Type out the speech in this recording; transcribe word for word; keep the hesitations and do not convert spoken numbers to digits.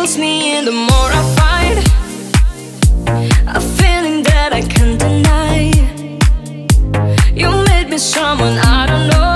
fuels me, and the more I fight, a feeling that I can't deny. You made me someone I don't know.